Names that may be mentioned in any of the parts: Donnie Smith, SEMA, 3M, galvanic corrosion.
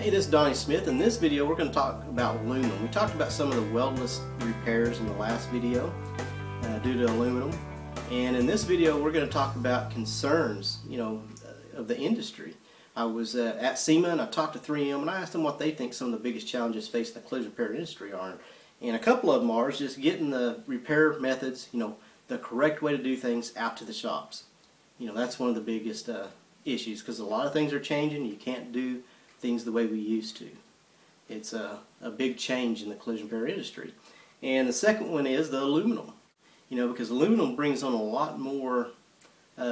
Hey, this is Donnie Smith. In this video we're going to talk about aluminum. We talked about some of the weldless repairs in the last video due to aluminum, and in this video we're going to talk about concerns, you know, of the industry. I was at SEMA and I talked to 3M and I asked them what they think some of the biggest challenges facing the collision repair industry are, and a couple of them are just getting the repair methods, you know, the correct way to do things out to the shops. You know, that's one of the biggest issues, because a lot of things are changing. You can't do things the way we used to. It's a big change in the collision repair industry. And the second one is the aluminum. You know, because aluminum brings on a lot more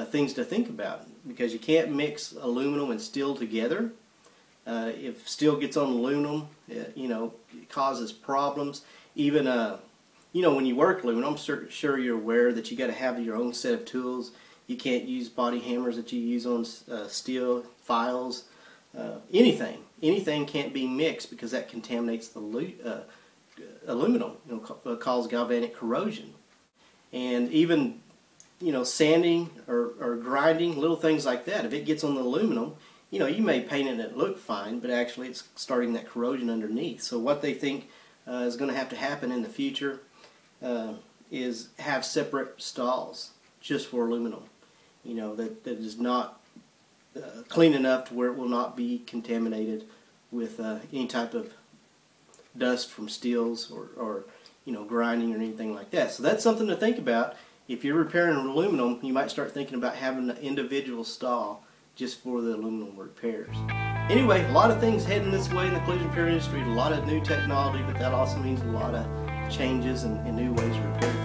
things to think about, because you can't mix aluminum and steel together. If steel gets on aluminum, you know, it causes problems. Even, you know, when you work aluminum, I'm sure you're aware that you got to have your own set of tools. You can't use body hammers that you use on steel, files. Anything can't be mixed, because that contaminates the aluminum, you know, cause galvanic corrosion. And even, you know, sanding or grinding, little things like that, if it gets on the aluminum, you know, you may paint it and it look fine, but actually it's starting that corrosion underneath. So what they think is going to have to happen in the future is have separate stalls just for aluminum, you know, that is not clean enough to where it will not be contaminated with any type of dust from steels or you know, grinding or anything like that. So that's something to think about. If you're repairing aluminum, you might start thinking about having an individual stall just for the aluminum repairs. Anyway, a lot of things heading this way in the collision repair industry, a lot of new technology, but that also means a lot of changes and new ways to repair things.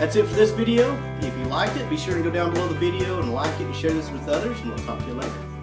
That's it for this video. If you liked it, be sure to go down below the video and like it and share this with others, and we'll talk to you later.